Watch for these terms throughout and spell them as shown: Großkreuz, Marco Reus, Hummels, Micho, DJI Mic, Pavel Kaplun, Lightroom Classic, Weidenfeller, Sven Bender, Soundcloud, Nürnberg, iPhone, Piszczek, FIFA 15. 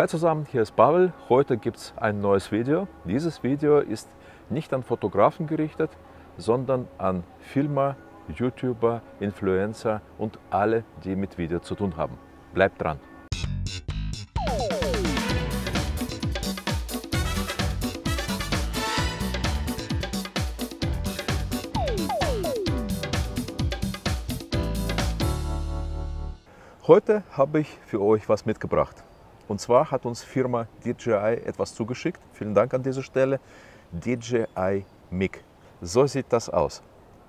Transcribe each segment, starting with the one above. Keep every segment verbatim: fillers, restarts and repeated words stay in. Hi zusammen, hier ist Pavel. Heute gibt es ein neues Video. Dieses Video ist nicht an Fotografen gerichtet, sondern an Filmer, YouTuber, Influencer und alle, die mit Video zu tun haben. Bleibt dran! Heute habe ich für euch was mitgebracht. Und zwar hat uns Firma D J I etwas zugeschickt. Vielen Dank an dieser Stelle. D J I Mic. So sieht das aus.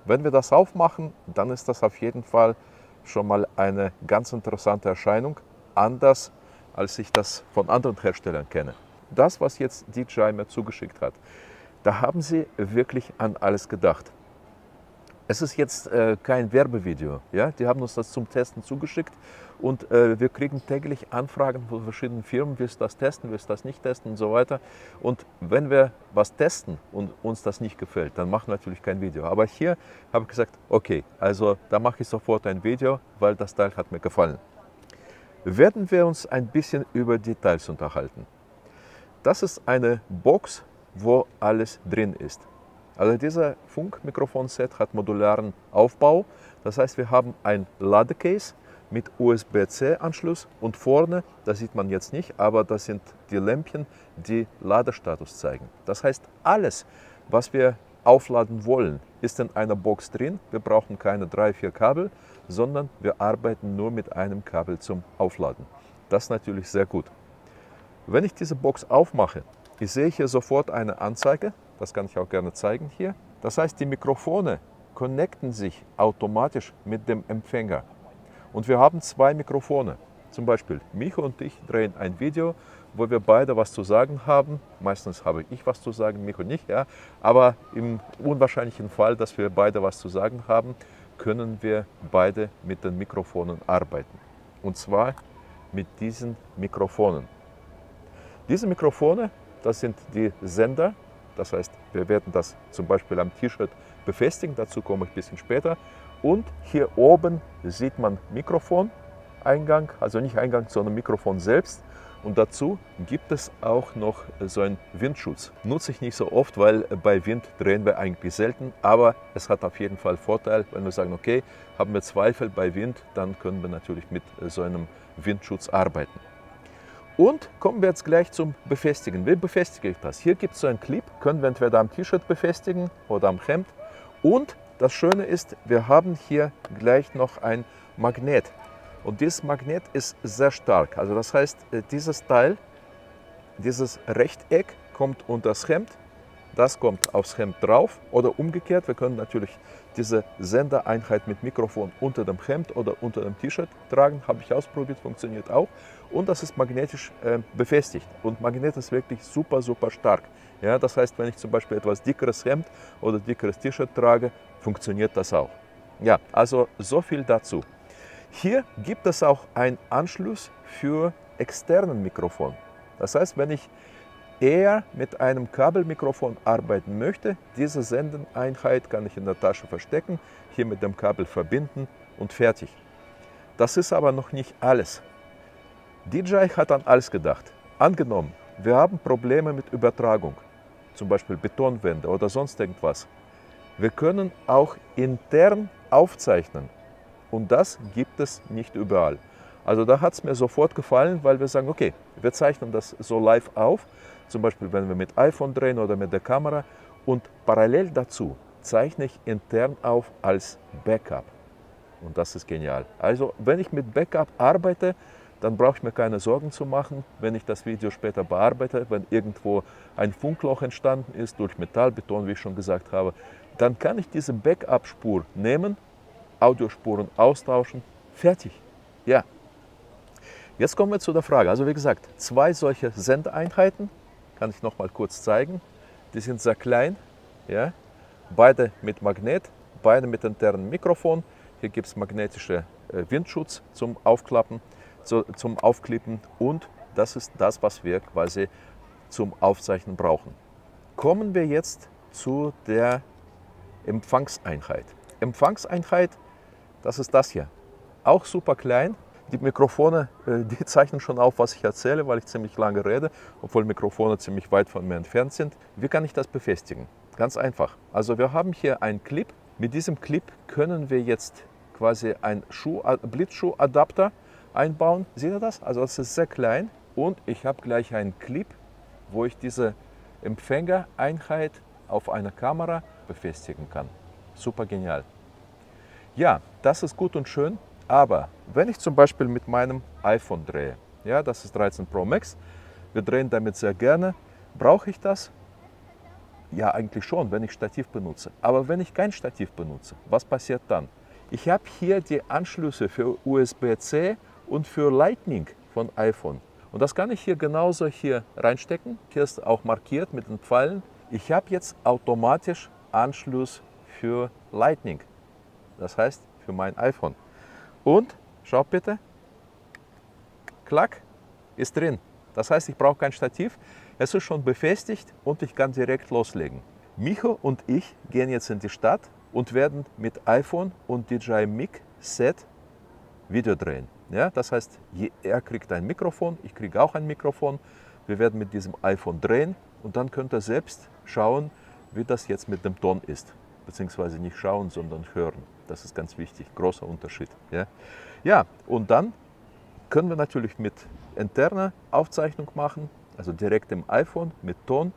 Wenn wir das aufmachen, dann ist das auf jeden Fall schon mal eine ganz interessante Erscheinung. Anders, als ich das von anderen Herstellern kenne. Das, was jetzt D J I mir zugeschickt hat, da haben sie wirklich an alles gedacht. Es ist jetzt äh, kein Werbevideo, ja? Die haben uns das zum Testen zugeschickt und äh, wir kriegen täglich Anfragen von verschiedenen Firmen, willst du das testen, willst du das nicht testen und so weiter. Und wenn wir was testen und uns das nicht gefällt, dann machen wir natürlich kein Video. Aber hier habe ich gesagt, okay, also da mache ich sofort ein Video, weil das Teil hat mir gefallen. Werden wir uns ein bisschen über Details unterhalten. Das ist eine Box, wo alles drin ist. Also dieser Funkmikrofonset hat modularen Aufbau, das heißt, wir haben ein Ladecase mit U S B C-Anschluss und vorne, das sieht man jetzt nicht, aber das sind die Lämpchen, die Ladestatus zeigen. Das heißt, alles, was wir aufladen wollen, ist in einer Box drin. Wir brauchen keine drei, vier Kabel, sondern wir arbeiten nur mit einem Kabel zum Aufladen. Das ist natürlich sehr gut. Wenn ich diese Box aufmache, ich sehe hier sofort eine Anzeige. Das kann ich auch gerne zeigen hier. Das heißt, die Mikrofone connecten sich automatisch mit dem Empfänger. Und wir haben zwei Mikrofone. Zum Beispiel Micho und ich drehen ein Video, wo wir beide was zu sagen haben. Meistens habe ich was zu sagen, Micho nicht. Ja. Aber im unwahrscheinlichen Fall, dass wir beide was zu sagen haben, können wir beide mit den Mikrofonen arbeiten. Und zwar mit diesen Mikrofonen. Diese Mikrofone, das sind die Sender. Das heißt, wir werden das zum Beispiel am T-Shirt befestigen, dazu komme ich ein bisschen später. Und hier oben sieht man Mikrofoneingang, also nicht Eingang, sondern Mikrofon selbst. Und dazu gibt es auch noch so einen Windschutz. Nutze ich nicht so oft, weil bei Wind drehen wir eigentlich selten, aber es hat auf jeden Fall Vorteil, wenn wir sagen, okay, haben wir Zweifel bei Wind, dann können wir natürlich mit so einem Windschutz arbeiten. Und kommen wir jetzt gleich zum Befestigen. Wie befestige ich das? Hier gibt es so einen Clip, können wir entweder am T-Shirt befestigen oder am Hemd. Und das Schöne ist, wir haben hier gleich noch ein Magnet. Und dieses Magnet ist sehr stark. Also das heißt, dieses Teil, dieses Rechteck kommt unter das Hemd, das kommt aufs Hemd drauf oder umgekehrt. Wir können natürlich diese Sendereinheit mit Mikrofon unter dem Hemd oder unter dem T-Shirt tragen, habe ich ausprobiert, funktioniert auch. Und das ist magnetisch äh, befestigt. Und Magnet ist wirklich super, super stark. Ja, das heißt, wenn ich zum Beispiel etwas dickeres Hemd oder dickeres T-Shirt trage, funktioniert das auch. Ja, also so viel dazu. Hier gibt es auch einen Anschluss für externen Mikrofon. Das heißt, wenn ich eher mit einem Kabelmikrofon arbeiten möchte, diese Sendeneinheit kann ich in der Tasche verstecken, hier mit dem Kabel verbinden und fertig. Das ist aber noch nicht alles. D J I hat an alles gedacht. Angenommen, wir haben Probleme mit Übertragung, zum Beispiel Betonwände oder sonst irgendwas. Wir können auch intern aufzeichnen und das gibt es nicht überall. Also da hat es mir sofort gefallen, weil wir sagen, okay, wir zeichnen das so live auf, zum Beispiel wenn wir mit iPhone drehen oder mit der Kamera und parallel dazu zeichne ich intern auf als Backup. Und das ist genial. Also wenn ich mit Backup arbeite, dann brauche ich mir keine Sorgen zu machen, wenn ich das Video später bearbeite, wenn irgendwo ein Funkloch entstanden ist durch Metallbeton, wie ich schon gesagt habe, dann kann ich diese Backup-Spur nehmen, Audiospuren austauschen, fertig. Ja. Jetzt kommen wir zu der Frage. Also wie gesagt, zwei solche Sendeeinheiten, kann ich noch mal kurz zeigen. Die sind sehr klein, ja? Beide mit Magnet, beide mit internem Mikrofon. Hier gibt es magnetische Windschutz zum Aufklappen, zum Aufklippen und das ist das, was wir quasi zum Aufzeichnen brauchen. Kommen wir jetzt zu der Empfangseinheit. Empfangseinheit, das ist das hier. Auch super klein. Die Mikrofone, die zeichnen schon auf, was ich erzähle, weil ich ziemlich lange rede, obwohl Mikrofone ziemlich weit von mir entfernt sind. Wie kann ich das befestigen? Ganz einfach. Also wir haben hier einen Clip. Mit diesem Clip können wir jetzt quasi einen Blitzschuhadapter einbauen. Seht ihr das? Also es ist sehr klein und ich habe gleich einen Clip, wo ich diese Empfängereinheit auf einer Kamera befestigen kann. Super genial. Ja, das ist gut und schön. Aber wenn ich zum Beispiel mit meinem iPhone drehe, ja, das ist dreizehn Pro Max, wir drehen damit sehr gerne, brauche ich das? Ja, eigentlich schon, wenn ich Stativ benutze. Aber wenn ich kein Stativ benutze, was passiert dann? Ich habe hier die Anschlüsse für U S B C und für Lightning von iPhone. Und das kann ich hier genauso hier reinstecken. Hier ist auch markiert mit den Pfeilen. Ich habe jetzt automatisch Anschluss für Lightning, das heißt für mein iPhone. Und, schaut bitte, klack, ist drin. Das heißt, ich brauche kein Stativ, es ist schon befestigt und ich kann direkt loslegen. Micho und ich gehen jetzt in die Stadt und werden mit iPhone und D J I Mic Set Video drehen. Ja, das heißt, er kriegt ein Mikrofon, ich kriege auch ein Mikrofon. Wir werden mit diesem iPhone drehen und dann könnt ihr selbst schauen, wie das jetzt mit dem Ton ist. Beziehungsweise nicht schauen, sondern hören. Das ist ganz wichtig, großer Unterschied. Ja, ja, und dann können wir natürlich mit interner Aufzeichnung machen, also direkt im iPhone mit Ton,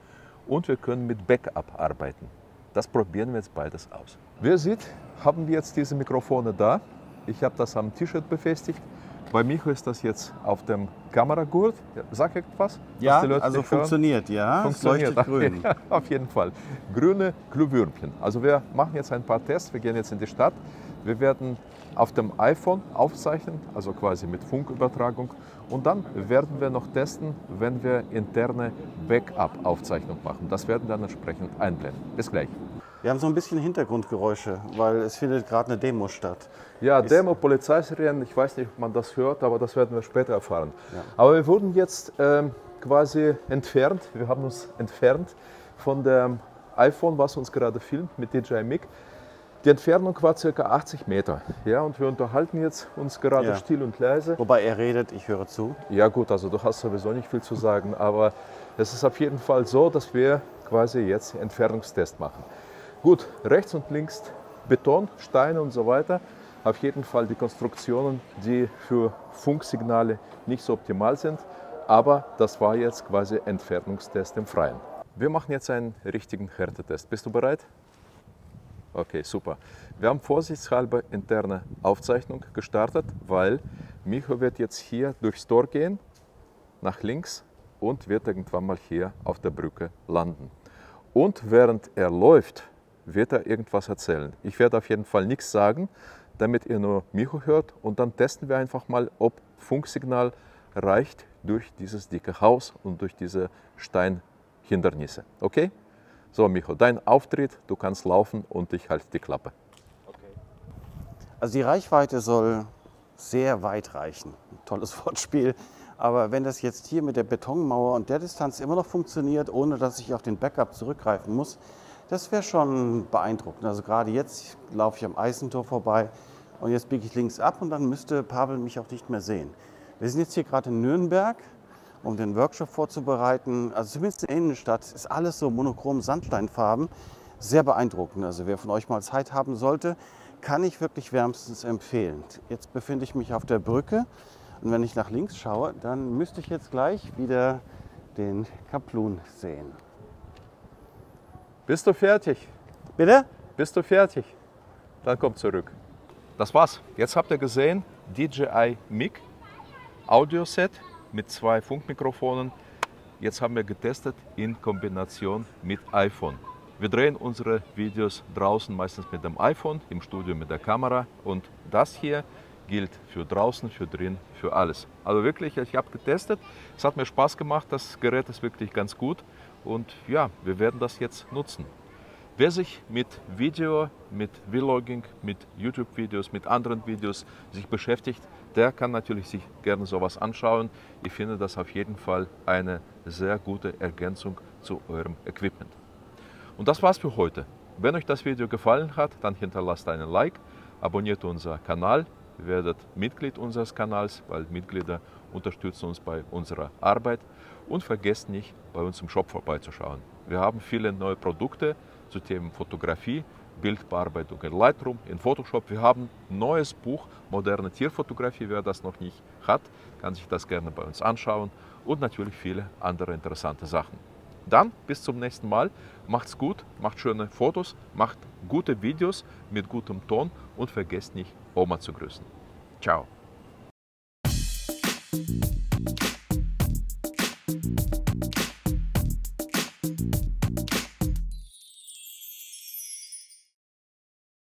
und wir können mit Backup arbeiten. Das probieren wir jetzt beides aus. Wie ihr seht, haben wir jetzt diese Mikrofone da. Ich habe das am T-Shirt befestigt. Bei Micho ist das jetzt auf dem Kameragurt. Sag etwas? Ja, die Leute also funktioniert, hören. Ja. Funktioniert, leuchtet grün. Ja, auf jeden Fall. Grüne Glühwürmchen. Also wir machen jetzt ein paar Tests. Wir gehen jetzt in die Stadt. Wir werden auf dem iPhone aufzeichnen, also quasi mit Funkübertragung. Und dann werden wir noch testen, wenn wir interne Backup-Aufzeichnung machen. Das werden wir dann entsprechend einblenden. Bis gleich. Wir haben so ein bisschen Hintergrundgeräusche, weil es findet gerade eine Demo statt. Ja, Demo, Polizeisirenen, ich weiß nicht, ob man das hört, aber das werden wir später erfahren. Ja. Aber wir wurden jetzt ähm, quasi entfernt, wir haben uns entfernt von dem iPhone, was uns gerade filmt mit D J I Mic. Die Entfernung war ca. achtzig Meter, ja, und wir unterhalten jetzt uns gerade ja. still und leise. Wobei er redet, ich höre zu. Ja gut, also du hast sowieso nicht viel zu sagen, aber es ist auf jeden Fall so, dass wir quasi jetzt Entfernungstest machen. Gut, rechts und links Beton, Steine und so weiter. Auf jeden Fall die Konstruktionen, die für Funksignale nicht so optimal sind, aber das war jetzt quasi Entfernungstest im Freien. Wir machen jetzt einen richtigen Härtetest. Bist du bereit? Okay, super. Wir haben vorsichtshalber interne Aufzeichnung gestartet, weil Micho wird jetzt hier durchs Tor gehen, nach links und wird irgendwann mal hier auf der Brücke landen. Und während er läuft, wird er irgendwas erzählen. Ich werde auf jeden Fall nichts sagen, damit ihr nur Micho hört, und dann testen wir einfach mal, ob Funksignal reicht durch dieses dicke Haus und durch diese Steinhindernisse. Okay? So, Micho, dein Auftritt, du kannst laufen und ich halte die Klappe. Okay. Also die Reichweite soll sehr weit reichen. Ein tolles Wortspiel. Aber wenn das jetzt hier mit der Betonmauer und der Distanz immer noch funktioniert, ohne dass ich auf den Backup zurückgreifen muss, das wäre schon beeindruckend. Also gerade jetzt laufe ich am Eisentor vorbei und jetzt biege ich links ab und dann müsste Pavel mich auch nicht mehr sehen. Wir sind jetzt hier gerade in Nürnberg, um den Workshop vorzubereiten. Also zumindest in der Innenstadt ist alles so monochrom Sandsteinfarben. Sehr beeindruckend. Also wer von euch mal Zeit haben sollte, kann ich wirklich wärmstens empfehlen. Jetzt befinde ich mich auf der Brücke und wenn ich nach links schaue, dann müsste ich jetzt gleich wieder den Kaplun sehen. Bist du fertig? Bitte? Bist du fertig? Dann komm zurück. Das war's. Jetzt habt ihr gesehen, D J I Mic Audioset mit zwei Funkmikrofonen. Jetzt haben wir getestet in Kombination mit iPhone. Wir drehen unsere Videos draußen meistens mit dem iPhone, im Studio mit der Kamera, und das hier gilt für draußen, für drin, für alles. Also wirklich, ich habe getestet. Es hat mir Spaß gemacht. Das Gerät ist wirklich ganz gut. Und ja, wir werden das jetzt nutzen. Wer sich mit Video, mit Vlogging, mit YouTube-Videos, mit anderen Videos sich beschäftigt, der kann natürlich sich gerne sowas anschauen. Ich finde das auf jeden Fall eine sehr gute Ergänzung zu eurem Equipment. Und das war's für heute. Wenn euch das Video gefallen hat, dann hinterlasst einen Like, abonniert unseren Kanal werdet Mitglied unseres Kanals, weil Mitglieder unterstützen uns bei unserer Arbeit. Und vergesst nicht, bei uns im Shop vorbeizuschauen. Wir haben viele neue Produkte zu Themen Fotografie, Bildbearbeitung in Lightroom, in Photoshop. Wir haben ein neues Buch, moderne Tierfotografie. Wer das noch nicht hat, kann sich das gerne bei uns anschauen. Und natürlich viele andere interessante Sachen. Dann bis zum nächsten Mal. Macht's gut, macht schöne Fotos, macht gute Videos mit gutem Ton und vergesst nicht, Oma zu grüßen. Ciao.